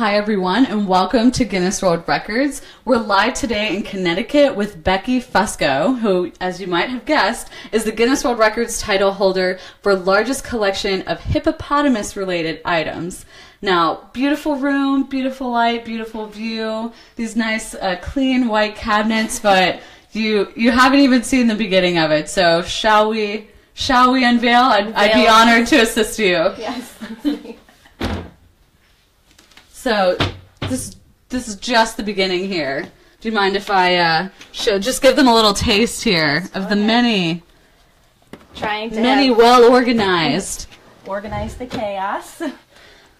Hi everyone, and welcome to Guinness World Records. We're live today in Connecticut with Becky Fusco, who, as you might have guessed, is the Guinness World Records title holder for largest collection of hippopotamus-related items. Now, beautiful room, beautiful light, beautiful view, these nice clean white cabinets, but you haven't even seen the beginning of it, so shall we unveil? I'd be honored to assist you. Yes. So this is just the beginning here. Do you mind if I show? Just give them a little taste here of the many, well organized. Organize the chaos.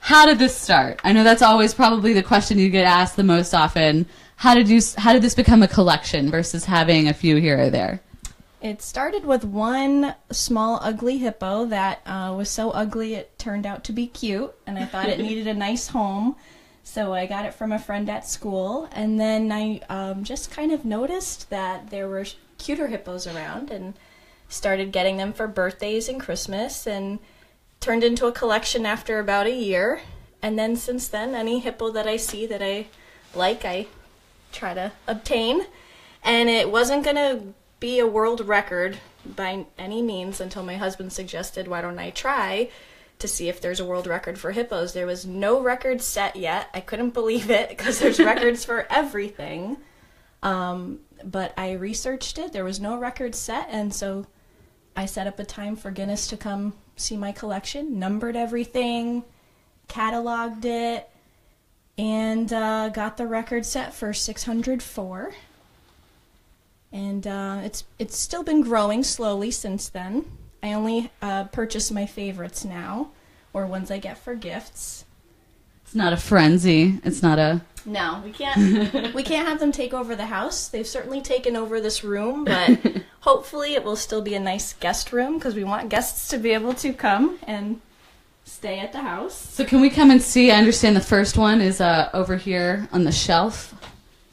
How did this start? I know that's always probably the question you get asked the most often. How did this become a collection versus having a few here or there? It started with one small ugly hippo that was so ugly it turned out to be cute, and I thought it needed a nice home, so I got it from a friend at school. And then I just kind of noticed that there were cuter hippos around and started getting them for birthdays and Christmas, and turned into a collection after about a year. And then since then, any hippo that I see that I like, I try to obtain. And it wasn't going to be a world record by any means until my husband suggested, why don't I try to see if there's a world record for hippos? There was no record set yet. I couldn't believe it because there's records for everything. But I researched it. There was no record set, and so I set up a time for Guinness to come see my collection, numbered everything, cataloged it, and got the record set for 604. And it's still been growing slowly since then. I only purchase my favorites now, or ones I get for gifts. It's not a frenzy. It's not a... No, we can't have them take over the house. They've certainly taken over this room, but hopefully it will still be a nice guest room, because we want guests to be able to come and stay at the house. So can we come and see? I understand the first one is over here on the shelf.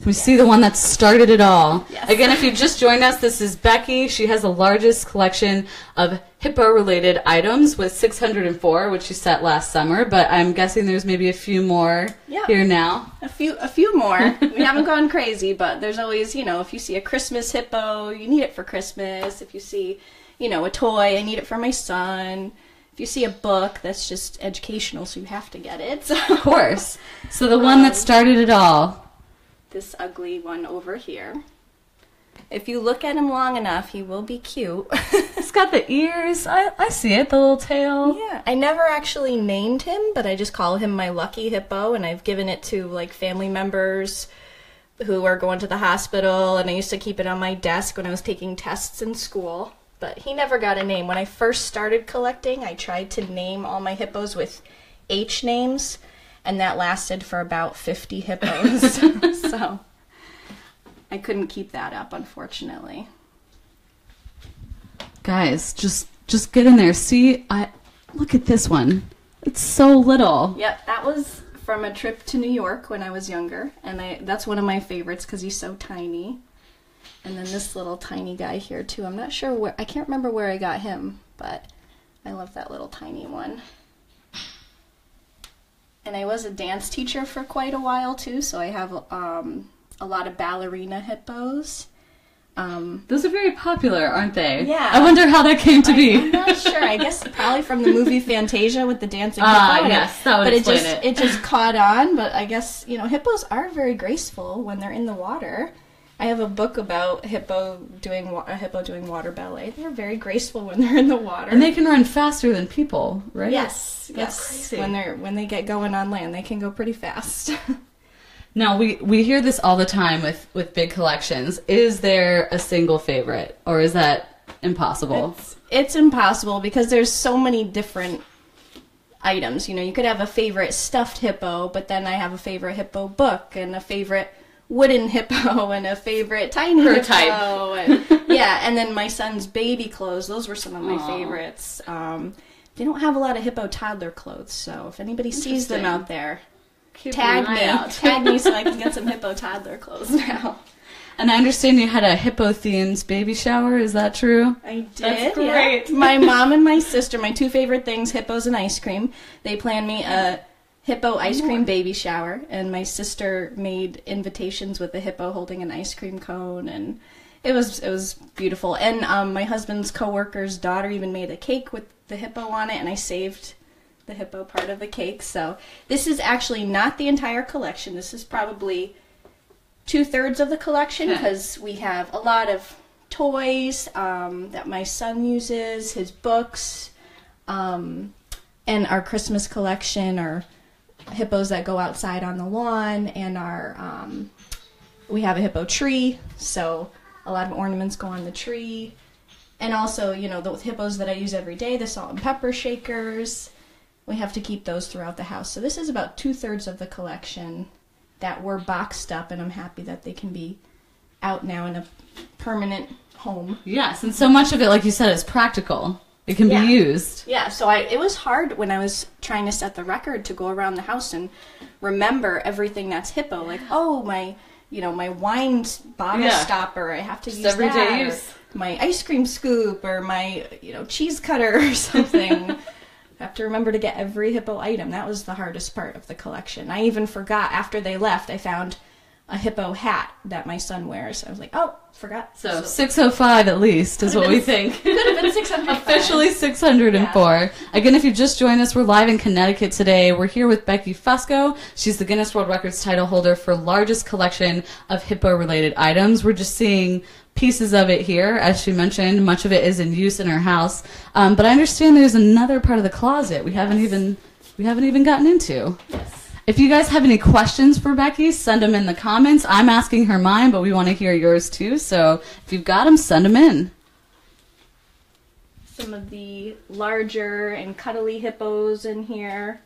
We see the one that started it all. Yes. Again, if you just joined us, this is Becky. She has the largest collection of hippo-related items with 604, which she set last summer. But I'm guessing there's maybe a few more here now. A few more. We haven't gone crazy, but there's always, you know, if you see a Christmas hippo, you need it for Christmas. If you see, you know, a toy, I need it for my son. If you see a book, that's just educational, so you have to get it. So. Of course. So the one that started it all. This ugly one over here. If you look at him long enough, he will be cute. He's got the ears. I see it, the little tail. Yeah. I never actually named him, but I just call him my lucky hippo, and I've given it to like family members who are going to the hospital, and I used to keep it on my desk when I was taking tests in school, but he never got a name. When I first started collecting, I tried to name all my hippos with H names, and that lasted for about 50 hippos, so I couldn't keep that up, unfortunately. Guys, just get in there. See, look at this one. It's so little. Yep, that was from a trip to New York when I was younger, and that's one of my favorites because he's so tiny. And then this little tiny guy here, too. I'm not sure where, I can't remember where I got him, but I love that little tiny one. And I was a dance teacher for quite a while, too, so I have a lot of ballerina hippos. Those are very popular, aren't they? Yeah. I wonder how that came to be. I'm not sure. I guess probably from the movie Fantasia with the dancing hippo. Yes, that would explain it. But it just caught on, but I guess, you know, hippos are very graceful when they're in the water. I have a book about a hippo doing water ballet. They're very graceful when they're in the water. And they can run faster than people, right? Yes. That's crazy. When they get going on land, they can go pretty fast. Now, we hear this all the time with big collections. Is there a single favorite, or is that impossible? It's impossible because there's so many different items. You know, you could have a favorite stuffed hippo, but then I have a favorite hippo book and a favorite wooden hippo and a favorite tiny hippo. And, yeah, and then my son's baby clothes. Those were some of my favorites. They don't have a lot of hippo toddler clothes, so if anybody sees them out there, tag me so I can get some hippo toddler clothes now. And I understand you had a hippo-themed baby shower. Is that true? I did. That's great. Yeah. My mom and my sister, my two favorite things, hippos and ice cream, they planned me a hippo ice cream baby shower, and my sister made invitations with the hippo holding an ice cream cone, and it was beautiful. And my husband's coworker's daughter even made a cake with the hippo on it, and I saved the hippo part of the cake. So this is actually not the entire collection. This is probably 2/3 of the collection, because we have a lot of toys that my son uses, his books, and our Christmas collection, our hippos that go outside on the lawn, and our we have a hippo tree, so a lot of ornaments go on the tree. And also, you know, the hippos that I use every day, the salt and pepper shakers, we have to keep those throughout the house. So this is about 2/3 of the collection that were boxed up, and I'm happy that they can be out now in a permanent home. Yes, and so much of it, like you said, is practical. It can be used. Yeah, so it was hard when I was trying to set the record to go around the house and remember everything that's hippo. Like, oh, my wine bottle stopper, I have to use every day use. My ice cream scoop, or my, cheese cutter or something. I have to remember to get every hippo item. That was the hardest part of the collection. I even forgot, after they left, I found a hippo hat that my son wears. I was like, oh, forgot. So 605 at least is what we think. Could have been 605. Officially 604. Yeah. Again, if you've just joined us, we're live in Connecticut today. We're here with Becky Fusco. She's the Guinness World Records title holder for largest collection of hippo-related items. We're just seeing pieces of it here, as she mentioned. Much of it is in use in her house, but I understand there's another part of the closet we haven't even gotten into. Yes. If you guys have any questions for Becky, send them in the comments. I'm asking her mine, but we want to hear yours too. So if you've got them, send them in. Some of the larger and cuddly hippos in here.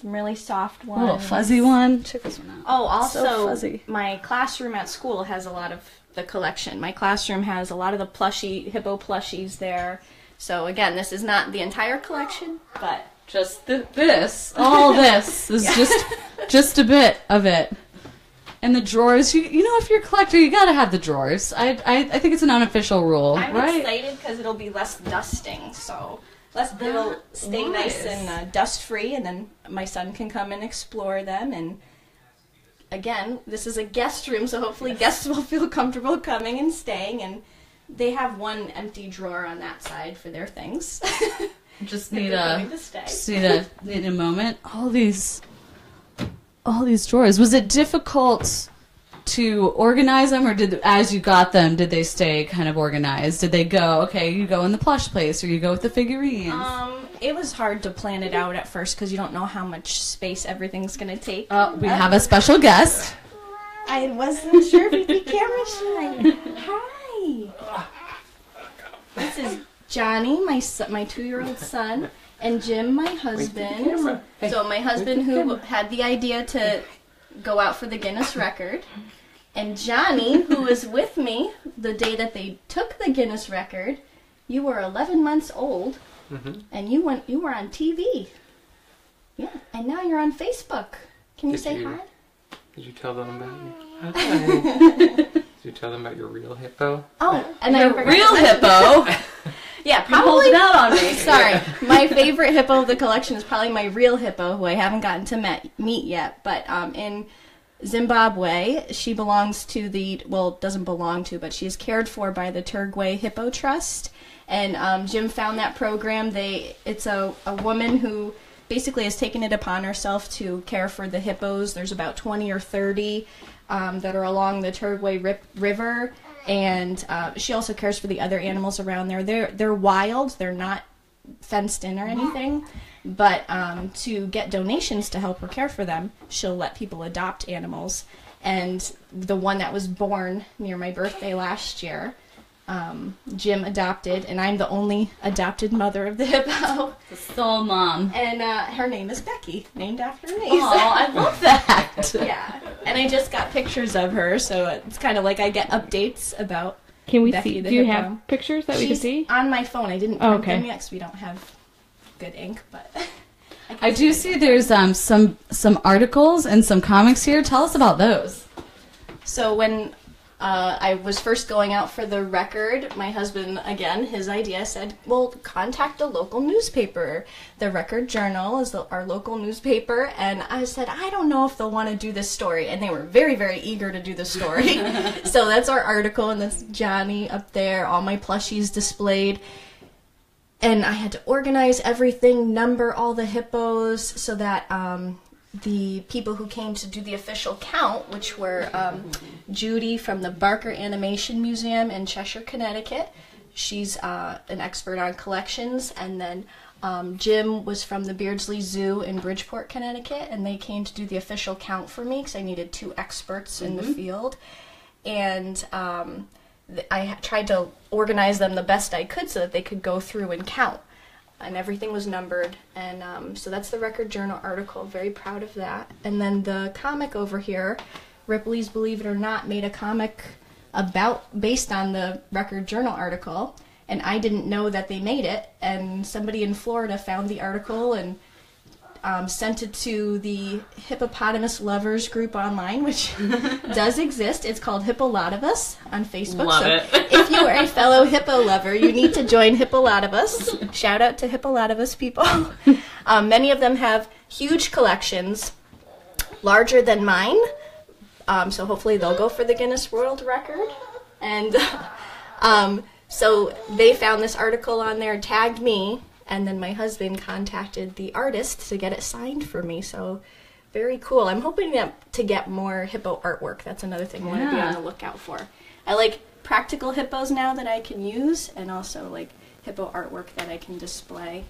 Some really soft ones. A little fuzzy one. Check this one out. Oh, also so fuzzy. My classroom at school has a lot of the collection. My classroom has a lot of the hippo plushies there. So again, this is not the entire collection, but just this is just a bit of it. And the drawers, if you're a collector, you gotta have the drawers. I think it's an unofficial rule. I'm excited because it'll be less dusting, so it'll stay nice and dust free, and then my son can come and explore them. And again, this is a guest room, so hopefully guests will feel comfortable coming and staying, and they have one empty drawer on that side for their things. just need a moment. All these drawers. Was it difficult to organize them, or as you got them, did they stay kind of organized? Did they go, okay, you go in the plush place, or you go with the figurines? It was hard to plan it out at first because you don't know how much space everything's going to take. We have a special guest. I wasn't sure if you'd be camera shy. Hi. This is Johnny, my 2-year-old son, and Jim, my husband. So my husband, who had the idea to go out for the Guinness record, and Johnny, who was with me the day that they took the Guinness record. You were 11 months old. Mm-hmm. And you were on TV. Yeah. And now you're on Facebook. Can you say hi? Did you tell them about me? Hi. Did you tell them about your real hippo? Oh, and your real hippo? Yeah, probably. You hold it out on me. Sorry. Yeah. My favorite hippo of the collection is probably my real hippo, who I haven't gotten to meet yet. But in Zimbabwe, she belongs to the, well, doesn't belong to, but she is cared for by the Turgway Hippo Trust. And Jim found that program. It's a woman who basically has taken it upon herself to care for the hippos. There's about 20 or 30 that are along the Turgway River, and she also cares for the other animals around there. They're wild. They're not fenced in or anything, but to get donations to help her care for them, she'll let people adopt animals. And the one that was born near my birthday last year, Jim adopted, and I'm the only adopted mother of the hippo. The sole mom. And her name is Becky, named after me. Oh, I love that. Yeah. And I just got pictures of her, so it's kind of like I get updates about Can we Becky see? The Do hippo. You have pictures that She's we can see? On my phone. I didn't print them yet because we don't have good ink, but I do see there's some articles and some comics here. Tell us about those. So when I was first going out for the Record. My husband, again, his idea said, well, contact the local newspaper. The Record Journal is our local newspaper. And I said, I don't know if they'll want to do this story. And they were very, very eager to do this story. So that's our article, and that's Johnny up there, all my plushies displayed. And I had to organize everything, number all the hippos, so that the people who came to do the official count, which were Judy from the Barker Animation Museum in Cheshire, Connecticut. She's an expert on collections. And then Jim was from the Beardsley Zoo in Bridgeport, Connecticut, and they came to do the official count for me because I needed two experts in the field. And I tried to organize them the best I could so that they could go through and count. And everything was numbered, and so that's the Record Journal article. Very proud of that. And then the comic over here, Ripley's Believe It or Not, made a comic based on the Record Journal article, and I didn't know that they made it, and somebody in Florida found the article and sent it to the Hippopotamus Lovers group online, which does exist. It's called Hippolotamus on Facebook. Love it. If you are a fellow hippo lover, you need to join Hippolotamus. Shout out to Hippolotamus people. Many of them have huge collections, larger than mine, so hopefully they'll go for the Guinness World Record. And so they found this article on there, tagged me, and then my husband contacted the artist to get it signed for me, so very cool. I'm hoping to get more hippo artwork. That's another thing I want to be on the lookout for. I like practical hippos now that I can use, and also like hippo artwork that I can display.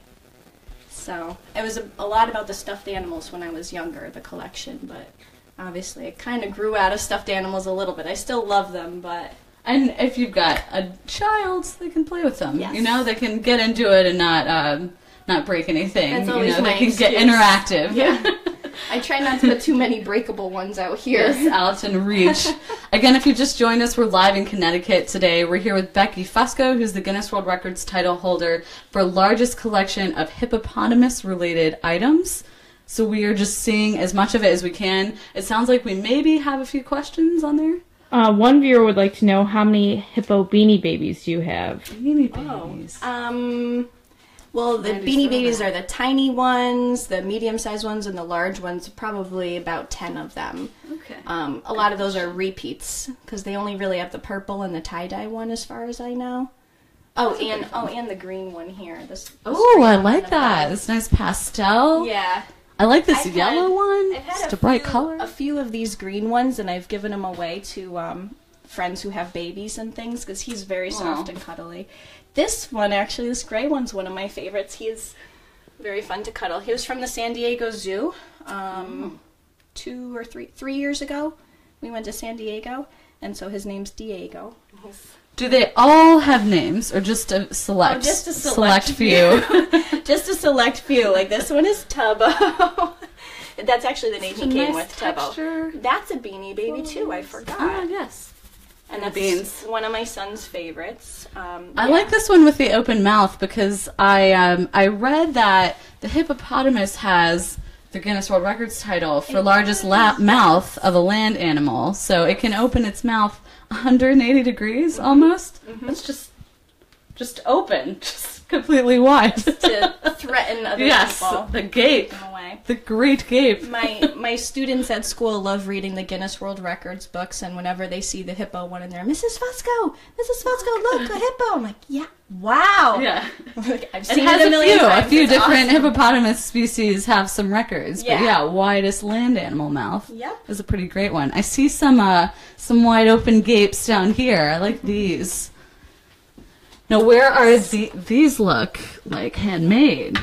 So it was a lot about the stuffed animals when I was younger, the collection, but obviously it kind of grew out of stuffed animals a little bit. I still love them, but... And if you've got a child, they can play with them. Yes. You know, they can get into it and not break anything. That's always my excuse. They can get interactive. Yeah. I try not to put too many breakable ones out here. Yes, out and reach. Again, if you just joined us, we're live in Connecticut today. We're here with Becky Fusco, who's the Guinness World Records title holder for largest collection of hippopotamus-related items. So we are just seeing as much of it as we can. It sounds like we maybe have a few questions on there. One viewer would like to know, how many hippo Beanie Babies do you have? Beanie Babies. Oh. Well, the Beanie Babies are the tiny ones, the medium-sized ones, and the large ones, probably about 10 of them. Okay. A lot of those are repeats, because they only really have the purple and the tie-dye one, as far as I know. Oh, and the green one here. Oh, I like that. This nice pastel. Yeah. I like this yellow one. It's a bright color. A few of these green ones, and I've given them away to friends who have babies and things, because he's very soft and cuddly. This one, actually, this gray one's one of my favorites. He's very fun to cuddle. He was from the San Diego Zoo 2 or 3 years ago. We went to San Diego, and so his name's Diego. Yes. Do they all have names, or just a select? Oh, just a select few. Just a select few. Like this one is Tubbo. That's actually the name he came with, Tubbo. That's a Beanie Baby too. I forgot. Oh, yes. And that's one of my son's favorites. I like this one with the open mouth, because I read that the hippopotamus has the Guinness World Records title for largest mouth of a land animal, so it can open its mouth 180 degrees almost. It's just open, just completely wide. Just to threaten other people. Yes, the gape. In a way. The great gape. My students at school love reading the Guinness World Records books, and whenever they see the hippo one in there, Mrs. Fusco, look, a hippo. I'm like, yeah, wow. Yeah. Like, I've seen it a million times. A few different hippopotamus species have some records, but yeah, widest land animal mouth is a pretty great one. I see some wide open gapes down here. I like these. Now, where are these look like handmade?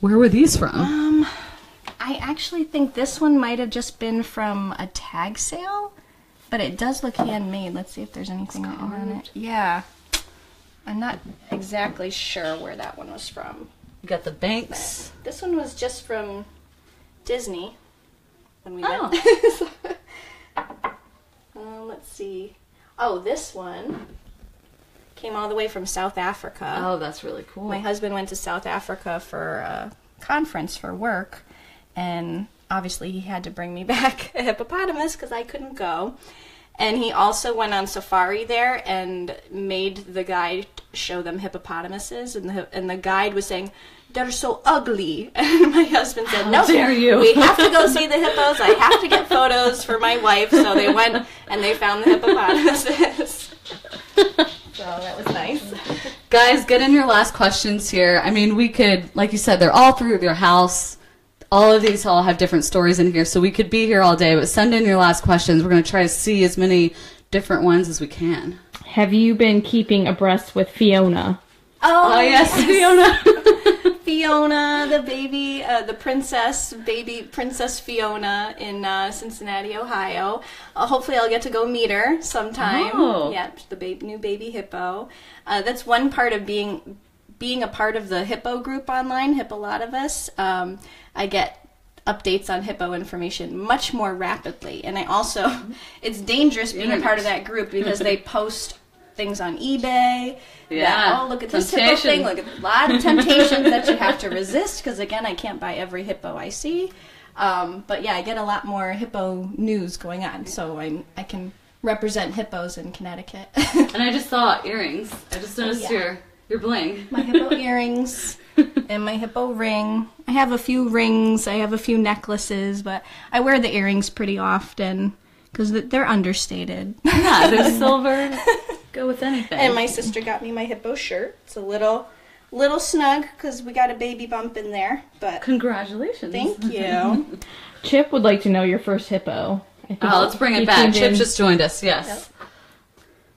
Where were these from? I actually think this one might have just been from a tag sale, but it does look handmade. Let's see if there's anything on it. Yeah. I'm not exactly sure where that one was from. You got the banks. But this one was just from Disney when we went. Let's see. Oh, this one came all the way from South Africa. Oh, that's really cool. My husband went to South Africa for a conference for work, and obviously he had to bring me back a hippopotamus because I couldn't go. And he also went on safari there and made the guide show them hippopotamuses, and the guide was saying, "They're so ugly." And my husband said, "No, we have to go see the hippos. I have to get photos for my wife." So they went and they found the hippopotamuses. So that was nice. Guys, get in your last questions here. I mean, we could, like you said, they're all through your house. All of these all have different stories in here, so we could be here all day, but send in your last questions. We're going to try to see as many different ones as we can. Have you been keeping abreast with Fiona? Oh yes, Fiona. Fiona, the baby, the princess, baby princess Fiona in Cincinnati, Ohio. Hopefully I'll get to go meet her sometime. Oh. Yep, the new baby hippo. That's one part of being a part of the hippo group online, Hippolotamus. I get updates on hippo information much more rapidly. And I also, it's dangerous being a part of that group because they post things on eBay. Yeah. Oh, look at this hippo thing. Look at a lot of temptations that you have to resist because, again, I can't buy every hippo I see. But, yeah, I get a lot more hippo news going on, so I can represent hippos in Connecticut. And I just saw earrings. I just noticed your bling. My hippo earrings and my hippo ring. I have a few rings. I have a few necklaces, but I wear the earrings pretty often because they're understated. Yeah, they're silver. Go with anything. And my sister got me my hippo shirt. It's a little snug because we got a baby bump in there. But congratulations. Thank you. Chip would like to know your first hippo. I think let's bring it back. Chip just joined us. Yes. Yep.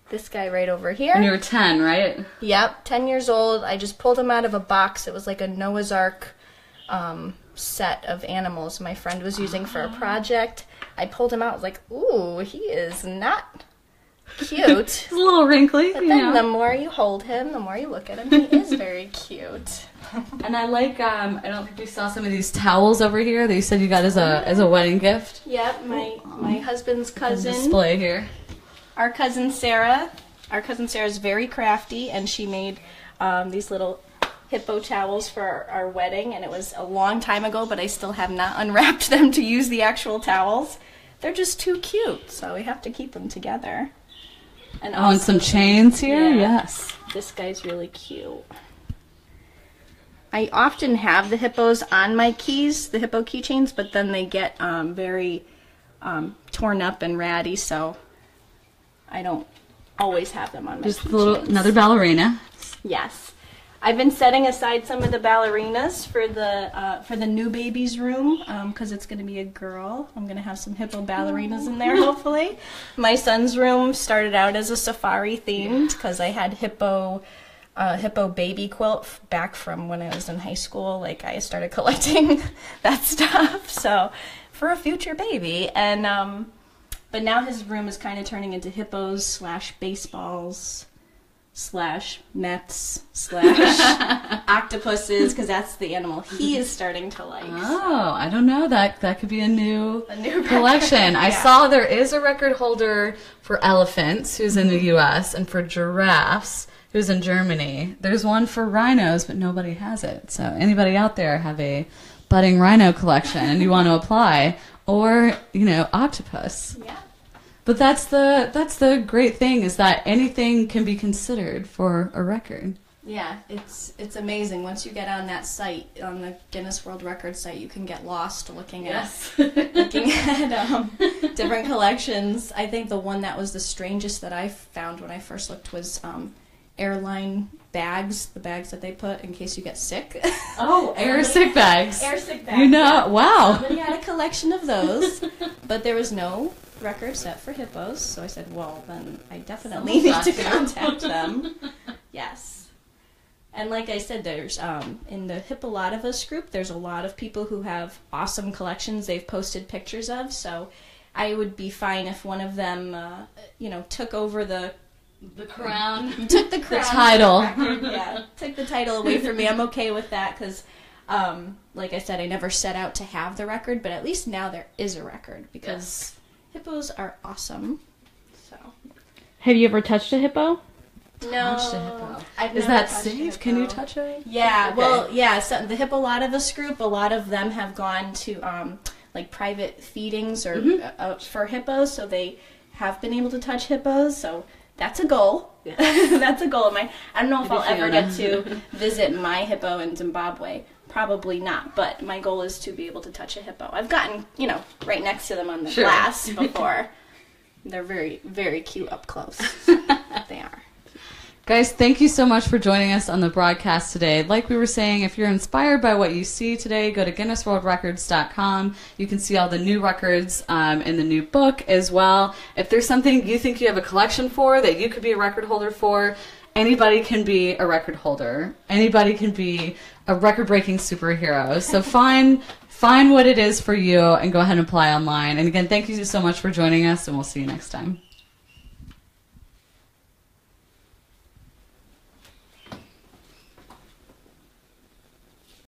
This guy right over here. And you were 10, right? Yep, 10 years old. I just pulled him out of a box. It was like a Noah's Ark set of animals my friend was using for a project. I pulled him out. I was like, ooh, he is not cute. He's a little wrinkly. But then the more you hold him, the more you look at him, he is very cute. And I like, I don't think we saw some of these towels over here that you said you got as a wedding gift. Yep, my husband's cousin. Display here. Our cousin Sarah. Our cousin Sarah is very crafty, and she made these little hippo towels for our wedding, and it was a long time ago, but I still have not unwrapped them to use the actual towels. They're just too cute, so we have to keep them together. And also, and some chains here, yes. This guy's really cute. I often have the hippos on my keys, the hippo keychains, but then they get very torn up and ratty, so I don't always have them on my Just another ballerina. Yes. I've been setting aside some of the ballerinas for the new baby's room because it's going to be a girl. I'm going to have some hippo ballerinas in there, hopefully. My son's room started out as a safari themed because I had hippo baby quilt back from when I was in high school. Like, I started collecting that stuff. So, for a future baby. And, but now his room is kind of turning into hippos / baseballs / nets / octopuses, because that's the animal he is starting to like. Oh, I don't know. That could be a new collection. I saw there is a record holder for elephants, who's in the U.S., and for giraffes, who's in Germany. There's one for rhinos, but nobody has it. So anybody out there have a budding rhino collection and you want to apply? Or, you know, octopus. Yeah. But that's the great thing, is that anything can be considered for a record. Yeah, it's amazing. Once you get on that site, on the Guinness World Records site, you can get lost looking at different collections. I think the one that was the strangest that I found when I first looked was airline bags, the bags that they put in case you get sick. Oh, sick bags. Air sick bags. You know, wow. Somebody had a collection of those, but there was no record set for hippos, so I said, well, then I definitely need to contact them. Yes. And like I said, there's in the Hippolotamus group, there's a lot of people who have awesome collections they've posted pictures of, so I would be fine if one of them, took over the crown. You took the crown. The title. Yeah, took the title away from me. I'm okay with that because, like I said, I never set out to have the record, but at least now there is a record because hippos are awesome. So, have you ever touched a hippo? No. Is that safe? Can you touch it? Yeah. Okay. Well, yeah. So the Hippolotamus group, a lot of them have gone to like private feedings or for hippos, so they have been able to touch hippos, so that's a goal. Yeah. That's a goal of mine. I don't know if I'll ever get to visit my hippo in Zimbabwe. Probably not, but my goal is to be able to touch a hippo. I've gotten, you know, right next to them on the glass before. They're very, very cute up close. They are. Guys, thank you so much for joining us on the broadcast today. Like we were saying, if you're inspired by what you see today, go to GuinnessWorldRecords.com. You can see all the new records in the new book as well. If there's something you think you have a collection for that you could be a record holder for, anybody can be a record holder. Anybody can be a record-breaking superhero. So find what it is for you and go ahead and apply online. And again, thank you so much for joining us, and we'll see you next time.